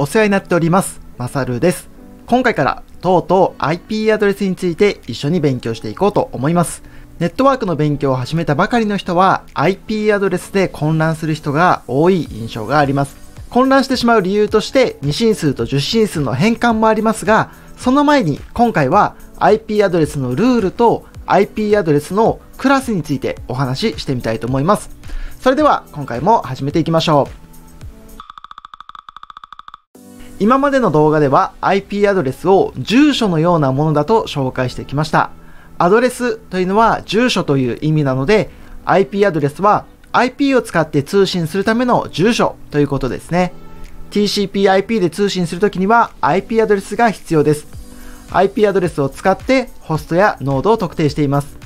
お世話になっております。まさるです。今回からとうとう IP アドレスについて一緒に勉強していこうと思います。ネットワークの勉強を始めたばかりの人は IP アドレスで混乱する人が多い印象があります。混乱してしまう理由として2進数と10進数の変換もありますが、その前に今回は IP アドレスのルールと IP アドレスのクラスについてお話ししてみたいと思います。それでは今回も始めていきましょう。今までの動画では IP アドレスを住所のようなものだと紹介してきました。アドレスというのは住所という意味なので、 IP アドレスは IP を使って通信するための住所ということですね。 TCP/IP で通信するときには IP アドレスが必要です。 IP アドレスを使ってホストやノードを特定しています。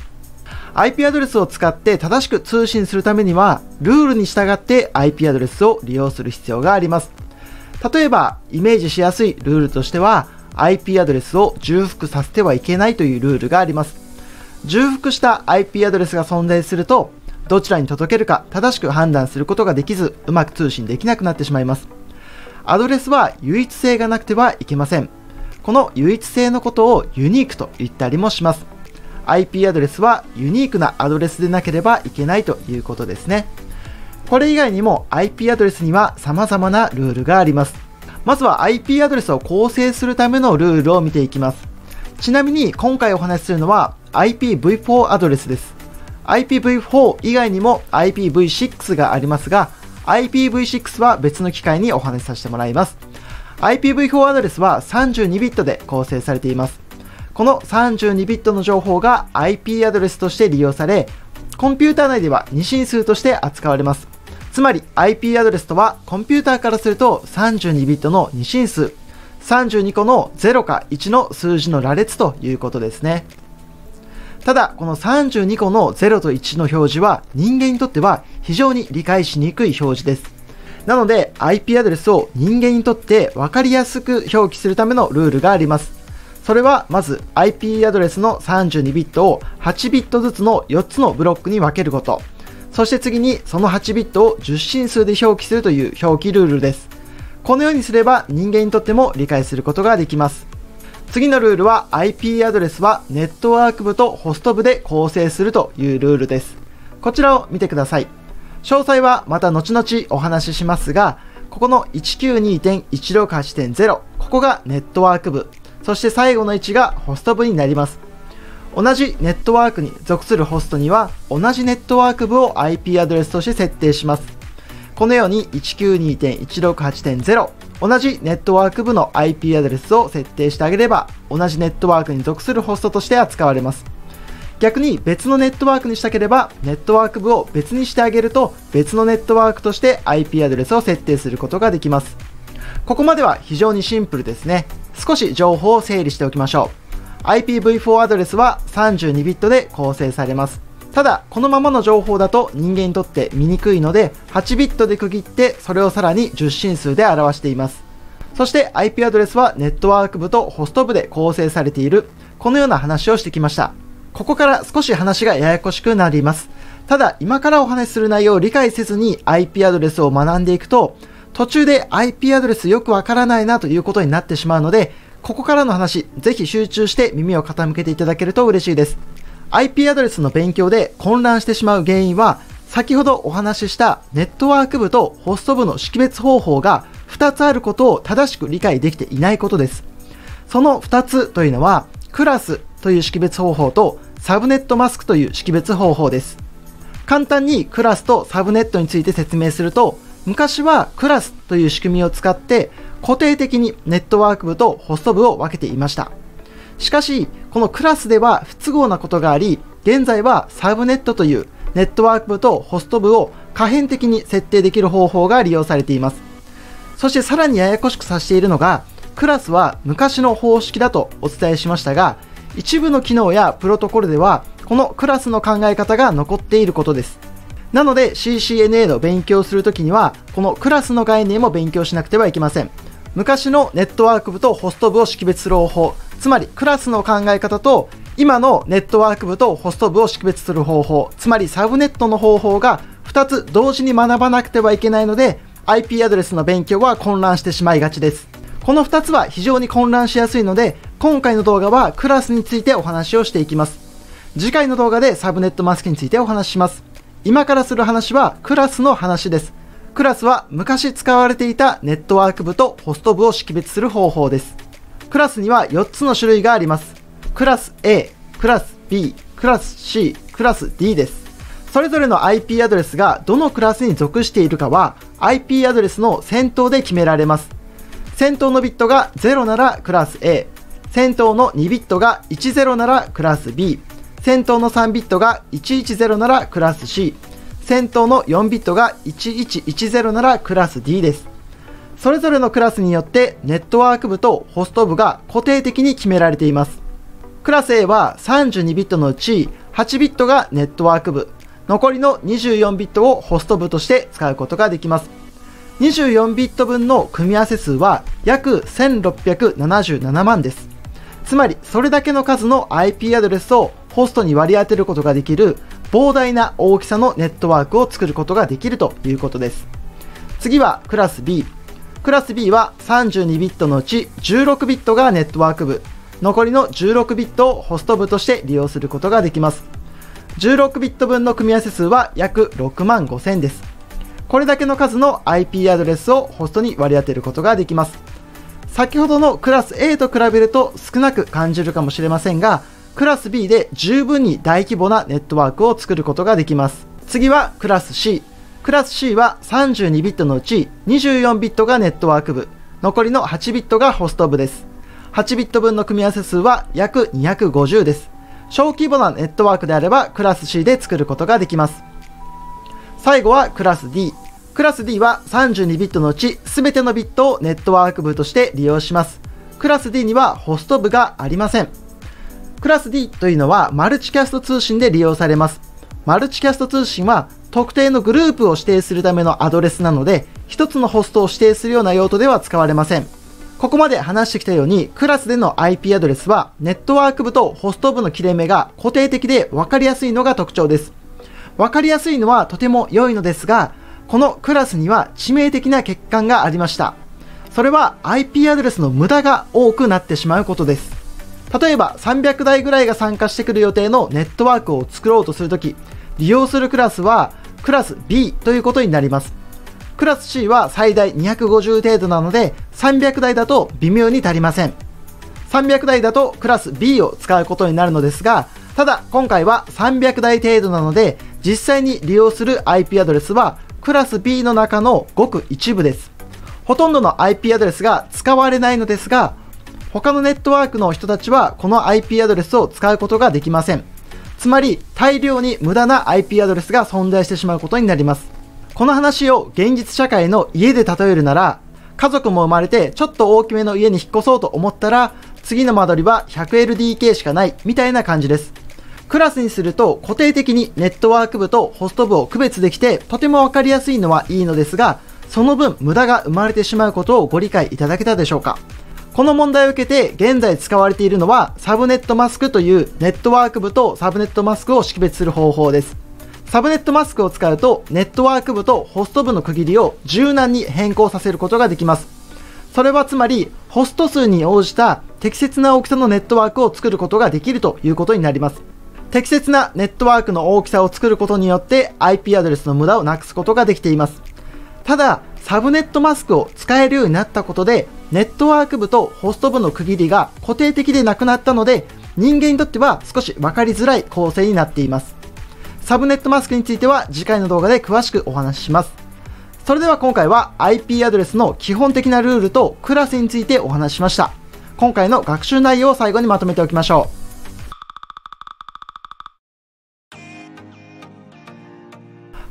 IP アドレスを使って正しく通信するためにはルールに従って IP アドレスを利用する必要があります。例えばイメージしやすいルールとしては IP アドレスを重複させてはいけないというルールがあります。重複した IP アドレスが存在するとどちらに届けるか正しく判断することができず、うまく通信できなくなってしまいます。アドレスは唯一性がなくてはいけません。この唯一性のことをユニークと言ったりもします。 IP アドレスはユニークなアドレスでなければいけないということですね。これ以外にも IP アドレスには様々なルールがあります。まずは IP アドレスを構成するためのルールを見ていきます。ちなみに今回お話しするのは IPv4 アドレスです。IPv4 以外にも IPv6 がありますが、IPv6 は別の機会にお話しさせてもらいます。IPv4 アドレスは32ビットで構成されています。この32ビットの情報が IP アドレスとして利用され、コンピューター内では2進数として扱われます。つまり IP アドレスとはコンピューターからすると32ビットの2進数、32個の0か1の数字の羅列ということですね。ただこの32個の0と1の表示は人間にとっては非常に理解しにくい表示です。なので IP アドレスを人間にとって分かりやすく表記するためのルールがあります。それはまず IP アドレスの32ビットを8ビットずつの4つのブロックに分けること。そして次にその8ビットを10進数で表記するという表記ルールです。このようにすれば人間にとっても理解することができます。次のルールは IP アドレスはネットワーク部とホスト部で構成するというルールです。こちらを見てください。詳細はまた後々お話ししますが、ここの 192.168.0、ここがネットワーク部、そして最後の1がホスト部になります。同じネットワークに属するホストには同じネットワーク部を IP アドレスとして設定します。このように 192.168.0 同じネットワーク部の IP アドレスを設定してあげれば同じネットワークに属するホストとして扱われます。逆に別のネットワークにしたければネットワーク部を別にしてあげると別のネットワークとして IP アドレスを設定することができます。ここまでは非常にシンプルですね。少し情報を整理しておきましょう。IPv4 アドレスは32ビットで構成されます。ただこのままの情報だと人間にとって見にくいので8ビットで区切ってそれをさらに10進数で表しています。そして IP アドレスはネットワーク部とホスト部で構成されている、このような話をしてきました。ここから少し話がややこしくなります。ただ今からお話しする内容を理解せずに IP アドレスを学んでいくと途中で IP アドレスよくわからないなということになってしまうので、ここからの話、ぜひ集中して耳を傾けていただけると嬉しいです。IP アドレスの勉強で混乱してしまう原因は、先ほどお話ししたネットワーク部とホスト部の識別方法が2つあることを正しく理解できていないことです。その2つというのは、クラスという識別方法とサブネットマスクという識別方法です。簡単にクラスとサブネットについて説明すると、昔はクラスという仕組みを使って固定的にネットワーク部とホスト部を分けていました。しかしこのクラスでは不都合なことがあり、現在はサブネットというネットワーク部とホスト部を可変的に設定できる方法が利用されています。そしてさらにややこしくさせているのが、クラスは昔の方式だとお伝えしましたが、一部の機能やプロトコルではこのクラスの考え方が残っていることです。なので CCNA の勉強をするときにはこのクラスの概念も勉強しなくてはいけません。昔のネットワーク部とホスト部を識別する方法、つまりクラスの考え方と今のネットワーク部とホスト部を識別する方法、つまりサブネットの方法が2つ同時に学ばなくてはいけないので、IP アドレスの勉強は混乱してしまいがちです。この2つは非常に混乱しやすいので、今回の動画はクラスについてお話をしていきます。次回の動画でサブネットマスクについてお話しします。今からする話はクラスの話です。クラスは昔使われていたネットワーク部とホスト部を識別する方法です。クラスには4つの種類があります。クラス A、クラス B、クラス C、クラス D です。それぞれの IP アドレスがどのクラスに属しているかは IP アドレスの先頭で決められます。先頭のビットが0ならクラス A、先頭の2ビットが10ならクラス B、先頭の3ビットが110ならクラス C、先頭の4ビットが1110ならクラス D です。それぞれのクラスによってネットワーク部とホスト部が固定的に決められています。クラス A は32ビットのうち8ビットがネットワーク部、残りの24ビットをホスト部として使うことができます。24ビット分の組み合わせ数は約1677万です。つまりそれだけの数の IP アドレスをホストに割り当てることができる膨大な大きさのネットワークを作ることができるということです。次はクラス B。クラス B は32ビットのうち16ビットがネットワーク部、残りの16ビットをホスト部として利用することができます。16ビット分の組み合わせ数は約6万5000です。これだけの数の IP アドレスをホストに割り当てることができます。先ほどのクラス A と比べると少なく感じるかもしれませんが、クラス B で十分に大規模なネットワークを作ることができます。次はクラス C。クラス C は32ビットのうち24ビットがネットワーク部、残りの8ビットがホスト部です。8ビット分の組み合わせ数は約250です。小規模なネットワークであればクラス C で作ることができます。最後はクラス D。クラス D は32ビットのうち全てのビットをネットワーク部として利用します。クラス D にはホスト部がありません。クラス D というのはマルチキャスト通信で利用されます。マルチキャスト通信は特定のグループを指定するためのアドレスなので、一つのホストを指定するような用途では使われません。ここまで話してきたように、クラスでの IP アドレスはネットワーク部とホスト部の切れ目が固定的で分かりやすいのが特徴です。分かりやすいのはとても良いのですが、このクラスには致命的な欠陥がありました。それは IP アドレスの無駄が多くなってしまうことです。例えば300台ぐらいが参加してくる予定のネットワークを作ろうとするとき、利用するクラスはクラス B ということになります。クラス C は最大250程度なので、300台だと微妙に足りません。300台だとクラス B を使うことになるのですが、ただ今回は300台程度なので、実際に利用する IP アドレスはクラス B の中のごく一部です。ほとんどの IP アドレスが使われないのですが、他のネットワークの人たちはこの IP アドレスを使うことができません。つまり大量に無駄な IP アドレスが存在してしまうことになります。この話を現実社会の家で例えるなら、家族も生まれてちょっと大きめの家に引っ越そうと思ったら、次の間取りは 100LDK しかないみたいな感じです。クラスにすると固定的にネットワーク部とホスト部を区別できてとても分かりやすいのはいいのですが、その分無駄が生まれてしまうことをご理解いただけたでしょうか。この問題を受けて現在使われているのはサブネットマスクというネットワーク部とサブネットマスクを識別する方法です。サブネットマスクを使うとネットワーク部とホスト部の区切りを柔軟に変更させることができます。それはつまりホスト数に応じた適切な大きさのネットワークを作ることができるということになります。適切なネットワークの大きさを作ることによって IP アドレスの無駄をなくすことができています。ただ、サブネットマスクを使えるようになったことで、ネットワーク部とホスト部の区切りが固定的でなくなったので、人間にとっては少し分かりづらい構成になっています。サブネットマスクについては次回の動画で詳しくお話しします。それでは今回は IP アドレスの基本的なルールとクラスについてお話ししました。今回の学習内容を最後にまとめておきましょう。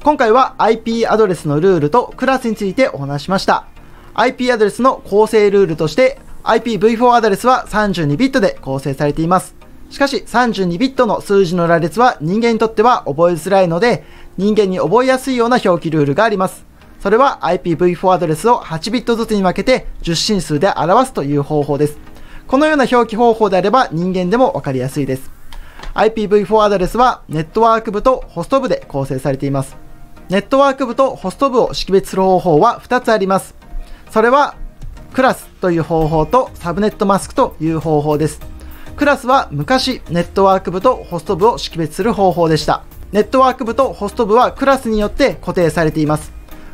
今回は IP アドレスのルールとクラスについてお話しました。IP アドレスの構成ルールとして IPv4 アドレスは32ビットで構成されています。しかし32ビットの数字の羅列は人間にとっては覚えづらいので、人間に覚えやすいような表記ルールがあります。それは IPv4 アドレスを8ビットずつに分けて10進数で表すという方法です。このような表記方法であれば人間でもわかりやすいです。IPv4 アドレスはネットワーク部とホスト部で構成されています。ネットワーク部とホスト部を識別する方法は2つあります。それはクラスという方法とサブネットマスクという方法です。クラスは昔ネットワーク部とホスト部を識別する方法でした。ネットワーク部とホスト部はクラスによって固定されています。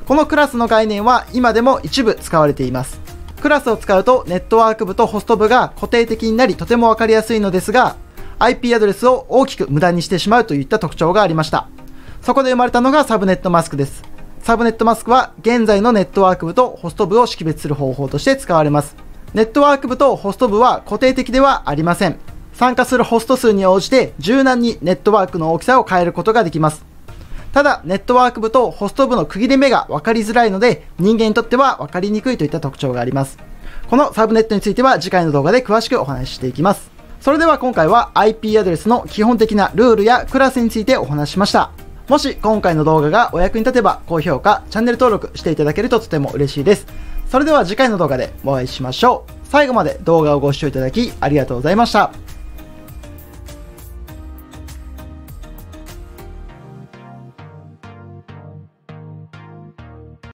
このクラスの概念は今でも一部使われています。クラスを使うとネットワーク部とホスト部が固定的になりとてもわかりやすいのですが、IP アドレスを大きく無駄にしてしまうといった特徴がありました。そこで生まれたのがサブネットマスクです。サブネットマスクは現在のネットワーク部とホスト部を識別する方法として使われます。ネットワーク部とホスト部は固定的ではありません。参加するホスト数に応じて柔軟にネットワークの大きさを変えることができます。ただ、ネットワーク部とホスト部の区切れ目が分かりづらいので、人間にとっては分かりにくいといった特徴があります。このサブネットについては次回の動画で詳しくお話ししていきます。それでは今回は IP アドレスの基本的なルールやクラスについてお話ししました。もし今回の動画がお役に立てば、高評価、チャンネル登録していただけるととても嬉しいです。それでは次回の動画でお会いしましょう。最後まで動画をご視聴いただきありがとうございました。